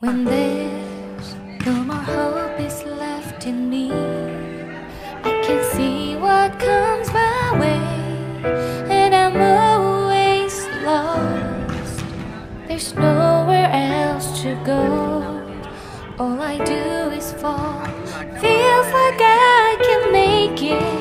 When there's no more hope is left in me, I can see what comes my way, and I'm always lost. There's nowhere else to go. All I do is fall. Feels like I can make it.